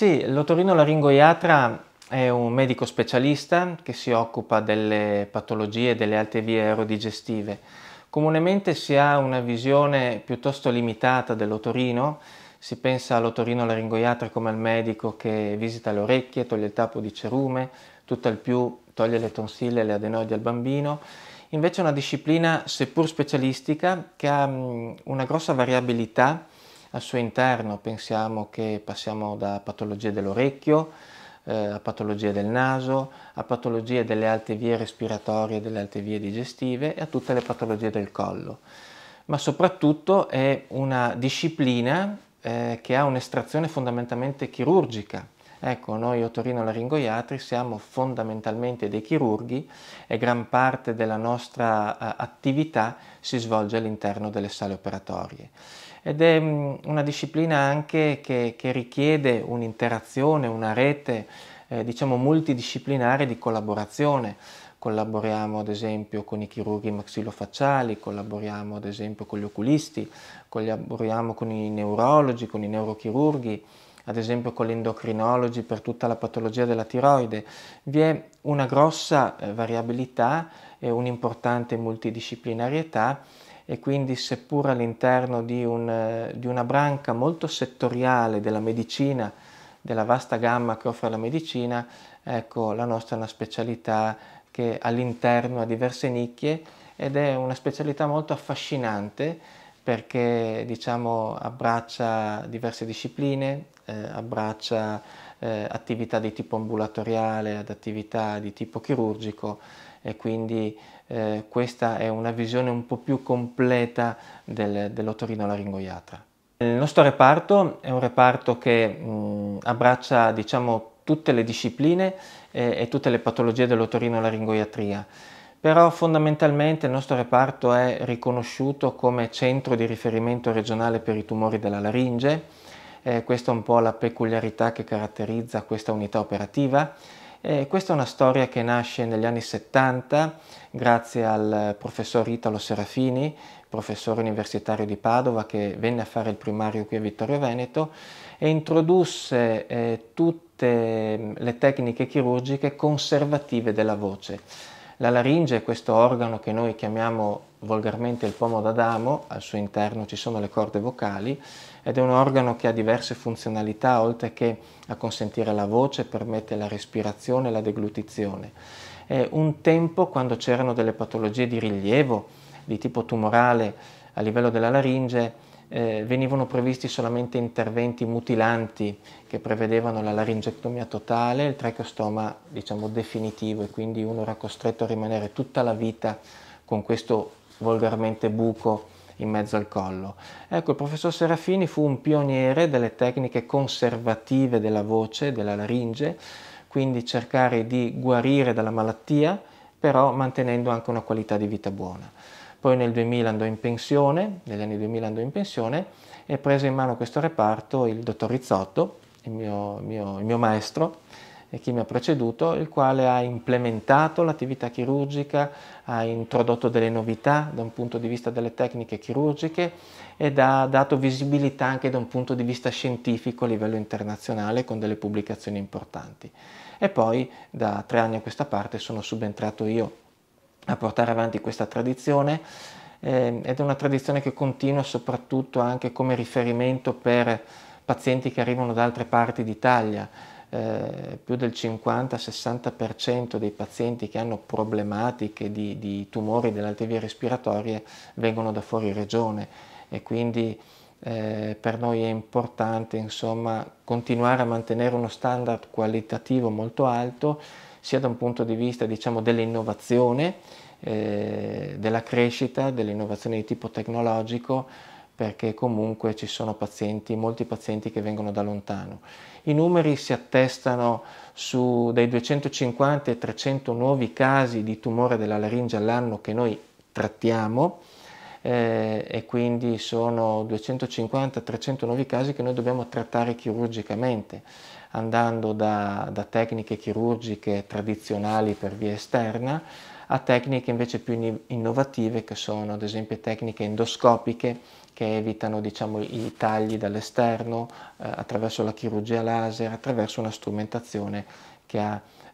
Sì, l'otorinolaringoiatra è un medico specialista che si occupa delle patologie delle alte vie aerodigestive. Comunemente si ha una visione piuttosto limitata dell'otorino, si pensa all'otorinolaringoiatra come al medico che visita le orecchie, toglie il tappo di cerume, tutt'al più toglie le tonsille e le adenoidi al bambino. Invece è una disciplina seppur specialistica che ha una grossa variabilità al suo interno. Pensiamo che passiamo da patologie dell'orecchio a patologie del naso, a patologie delle alte vie respiratorie, delle alte vie digestive e a tutte le patologie del collo. Ma soprattutto è una disciplina che ha un'estrazione fondamentalmente chirurgica. Ecco, noi otorinolaringoiatri siamo fondamentalmente dei chirurghi e gran parte della nostra attività si svolge all'interno delle sale operatorie. Ed è una disciplina anche che richiede un'interazione, una rete diciamo multidisciplinare di collaborazione. Collaboriamo ad esempio con i chirurghi maxillofacciali, collaboriamo ad esempio con gli oculisti, collaboriamo con i neurologi, con i neurochirurghi, ad esempio con gli endocrinologi per tutta la patologia della tiroide. Vi è una grossa variabilità e un'importante multidisciplinarietà e quindi, seppur all'interno di una branca molto settoriale della medicina, della vasta gamma che offre la medicina, ecco, la nostra è una specialità che all'interno ha diverse nicchie ed è una specialità molto affascinante perché, diciamo, abbraccia diverse discipline, abbraccia attività di tipo ambulatoriale ad attività di tipo chirurgico e quindi questa è una visione un po' più completa dell'otorinolaringoiatra. Il nostro reparto è un reparto che abbraccia, diciamo, tutte le discipline e tutte le patologie dell'otorinolaringoiatria. Però fondamentalmente il nostro reparto è riconosciuto come centro di riferimento regionale per i tumori della laringe. Questa è un po' la peculiarità che caratterizza questa unità operativa. Questa è una storia che nasce negli anni 70 grazie al professor Italo Serafini, professore universitario di Padova, che venne a fare il primario qui a Vittorio Veneto e introdusse tutte le tecniche chirurgiche conservative della voce. La laringe è questo organo che noi chiamiamo volgarmente il pomo d'Adamo, al suo interno ci sono le corde vocali ed è un organo che ha diverse funzionalità oltre che a consentire la voce, permette la respirazione e la deglutizione. Un tempo, quando c'erano delle patologie di rilievo di tipo tumorale a livello della laringe, venivano previsti solamente interventi mutilanti che prevedevano la laringectomia totale, il tracheostoma, diciamo, definitivo, e quindi uno era costretto a rimanere tutta la vita con questo volgarmente buco in mezzo al collo. Ecco, il professor Serafini fu un pioniere delle tecniche conservative della voce, della laringe, quindi cercare di guarire dalla malattia, però mantenendo anche una qualità di vita buona. Poi nel 2000 andò in pensione, negli anni 2000 andò in pensione e prese in mano questo reparto il dottor Rizzotto, il mio maestro e chi mi ha preceduto, il quale ha implementato l'attività chirurgica, ha introdotto delle novità da un punto di vista delle tecniche chirurgiche ed ha dato visibilità anche da un punto di vista scientifico a livello internazionale con delle pubblicazioni importanti. E poi da 3 anni a questa parte sono subentrato io a portare avanti questa tradizione ed è una tradizione che continua soprattutto anche come riferimento per pazienti che arrivano da altre parti d'Italia. Più del 50-60% dei pazienti che hanno problematiche di tumori delle alte vie respiratorie vengono da fuori regione e quindi per noi è importante, insomma, continuare a mantenere uno standard qualitativo molto alto sia da un punto di vista, diciamo, dell'innovazione, della crescita, dell'innovazione di tipo tecnologico, perché comunque ci sono pazienti, molti pazienti che vengono da lontano. I numeri si attestano su dai 250 ai 300 nuovi casi di tumore della laringe all'anno che noi trattiamo e quindi sono 250-300 nuovi casi che noi dobbiamo trattare chirurgicamente, andando da tecniche chirurgiche tradizionali per via esterna a tecniche invece più innovative che sono ad esempio tecniche endoscopiche che evitano, diciamo, i tagli dall'esterno attraverso la chirurgia laser, attraverso una strumentazione che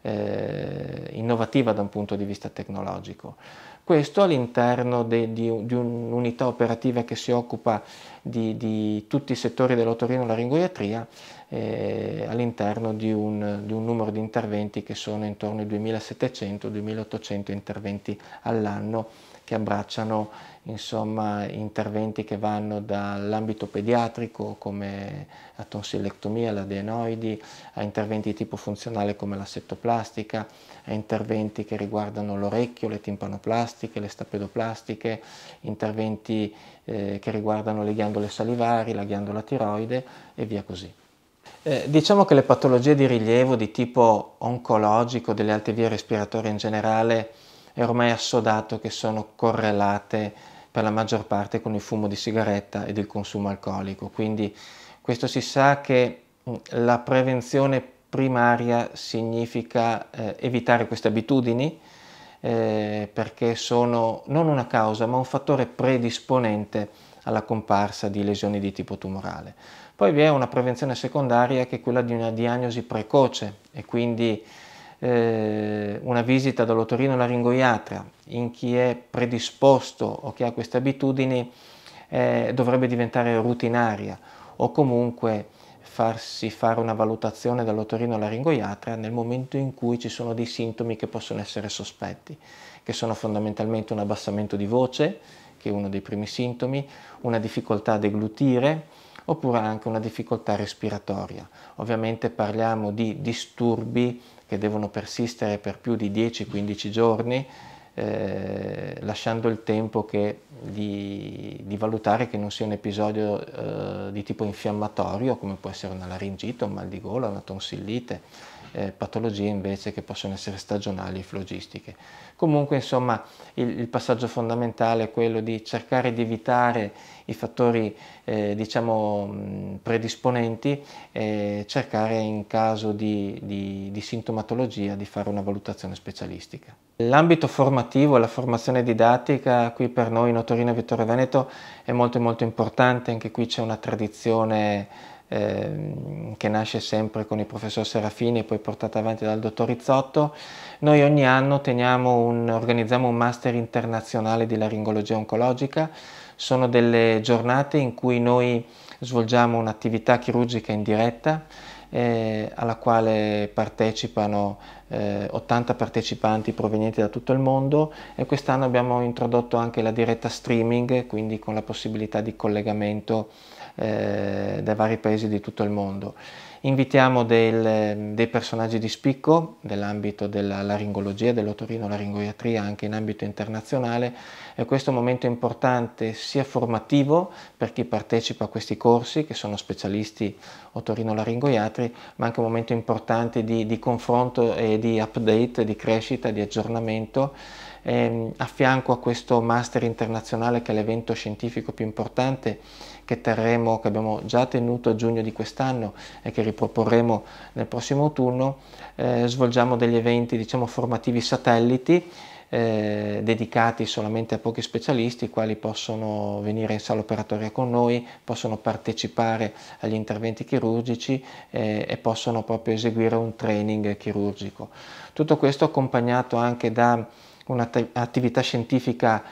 è innovativa da un punto di vista tecnologico. Questo all'interno di un'unità operativa che si occupa di tutti i settori dell'otorinolaringoiatria, all'interno di un numero di interventi che sono intorno ai 2700-2800 interventi all'anno, che abbracciano, insomma, interventi che vanno dall'ambito pediatrico, come la tonsillectomia, l'adenoidi, a interventi di tipo funzionale come la settoplastica, a interventi che riguardano l'orecchio, le timpanoplastiche, le stapedoplastiche, interventi che riguardano le ghiandole salivari, la ghiandola tiroide e via così. Diciamo che le patologie di rilievo di tipo oncologico, delle alte vie respiratorie in generale, è ormai assodato che sono correlate per la maggior parte con il fumo di sigaretta ed il consumo alcolico, quindi questo si sa che la prevenzione primaria significa evitare queste abitudini, perché sono non una causa ma un fattore predisponente alla comparsa di lesioni di tipo tumorale. Poi vi è una prevenzione secondaria che è quella di una diagnosi precoce e quindi una visita dall'otorinolaringoiatra in chi è predisposto o che ha queste abitudini dovrebbe diventare rutinaria, o comunque farsi fare una valutazione dall'otorinolaringoiatra nel momento in cui ci sono dei sintomi che possono essere sospetti, che sono fondamentalmente un abbassamento di voce, che è uno dei primi sintomi, una difficoltà a deglutire, oppure anche una difficoltà respiratoria. Ovviamente parliamo di disturbi che devono persistere per più di 10-15 giorni, lasciando il tempo che di valutare che non sia un episodio di tipo infiammatorio, come può essere una laringite, un mal di gola, una tonsillite, patologie invece che possono essere stagionali e flogistiche. Comunque, insomma, il passaggio fondamentale è quello di cercare di evitare i fattori diciamo predisponenti e cercare, in caso di sintomatologia, di fare una valutazione specialistica. L'ambito formativo e la formazione didattica qui per noi in Otorino e Vittorio Veneto è molto importante. Anche qui c'è una tradizione che nasce sempre con il professor Serafini e poi portata avanti dal dottor Rizzotto. Noi ogni anno organizziamo un master internazionale di laringologia oncologica. Sono delle giornate in cui noi svolgiamo un'attività chirurgica in diretta, alla quale partecipano 80 partecipanti provenienti da tutto il mondo, e quest'anno abbiamo introdotto anche la diretta streaming, quindi con la possibilità di collegamento da vari paesi di tutto il mondo. Invitiamo dei personaggi di spicco dell'ambito della laringologia, dell'otorinolaringoiatria, anche in ambito internazionale, e questo è un momento importante sia formativo per chi partecipa a questi corsi, che sono specialisti otorinolaringoiatri, ma anche un momento importante di confronto e di update, di crescita, di aggiornamento. A fianco a questo master internazionale, che è l'evento scientifico più importante che abbiamo già tenuto a giugno di quest'anno e che riproporremo nel prossimo autunno, svolgiamo degli eventi, diciamo, formativi satelliti, dedicati solamente a pochi specialisti, i quali possono venire in sala operatoria con noi, possono partecipare agli interventi chirurgici e possono proprio eseguire un training chirurgico. Tutto questo accompagnato anche da un'attività scientifica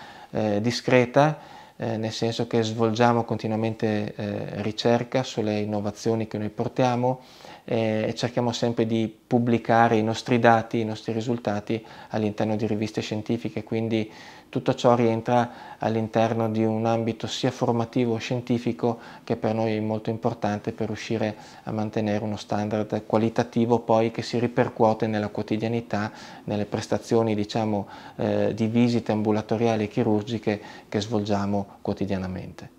discreta, nel senso che svolgiamo continuamente ricerca sulle innovazioni che noi portiamo e cerchiamo sempre di pubblicare i nostri dati, i nostri risultati all'interno di riviste scientifiche, quindi tutto ciò rientra all'interno di un ambito sia formativo scientifico, che per noi è molto importante per riuscire a mantenere uno standard qualitativo poi che si ripercuote nella quotidianità, nelle prestazioni, diciamo, di visite ambulatoriali e chirurgiche che svolgiamo quotidianamente.